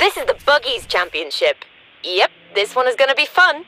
This is the Buggies Championship. Yep, this one is gonna be fun.